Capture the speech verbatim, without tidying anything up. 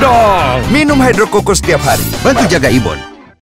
dong. Minum Hydro Coco setiap hari. Bantu jaga imun.